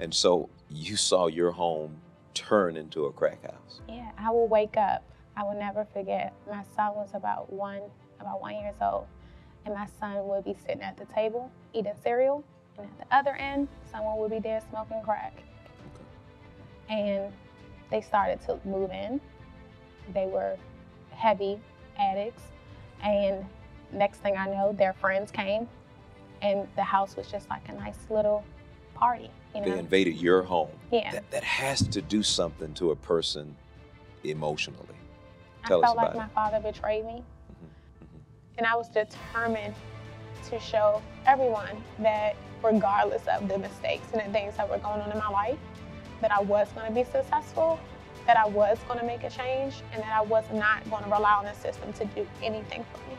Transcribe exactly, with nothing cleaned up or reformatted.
And so you saw your home turn into a crack house. Yeah, I will wake up. I will never forget. My son was about one, about one years old, and my son would be sitting at the table eating cereal, and at the other end, someone would be there smoking crack. Okay. And they started to move in. They were heavy addicts, and next thing I know, their friends came, and the house was just like a nice little party. You know? They invaded your home. Yeah. That, that has to do something to a person emotionally. Tell us about it. I felt like my father betrayed me. Mm-hmm. Mm-hmm. And I was determined to show everyone that regardless of the mistakes and the things that were going on in my life, that I was going to be successful, that I was going to make a change, and that I was not going to rely on the system to do anything for me.